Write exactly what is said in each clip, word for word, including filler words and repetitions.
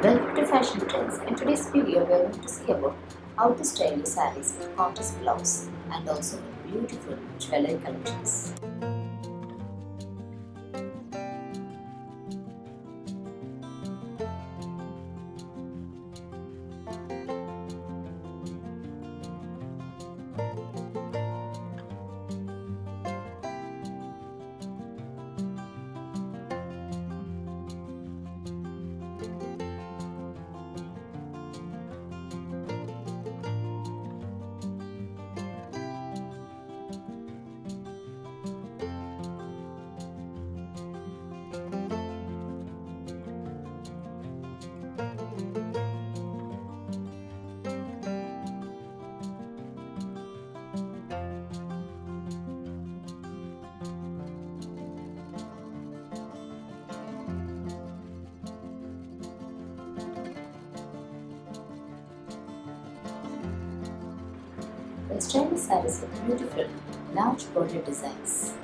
Welcome to Fashion Trends. In today's video, we are going to see about how to style your sarees with contrast blouse and also with beautiful jewellery collections. The style of sarees with beautiful, large border designs.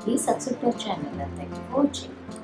Please subscribe to our channel and thank you for watching.